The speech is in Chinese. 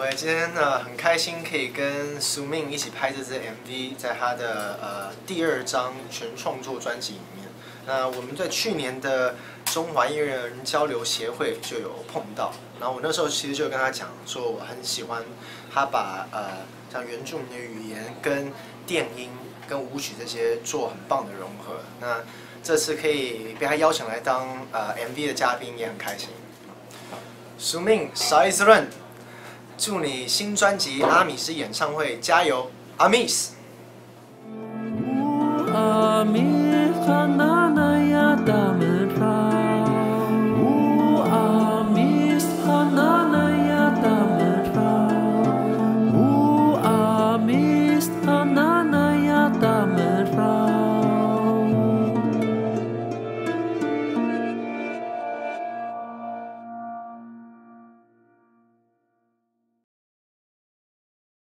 喂，今天呢很开心可以跟苏命一起拍这支 MV， 在他的第二张全创作专辑里面。那我们在去年的中华艺人交流协会就有碰到，然后我那时候其实就跟他讲说，我很喜欢他把像原住民的语言跟电音跟舞曲这些做很棒的融合。那这次可以被他邀请来当MV 的嘉宾，也很开心。苏命，啥意思论？ 祝你新专辑《阿米斯》演唱会加油，阿米斯。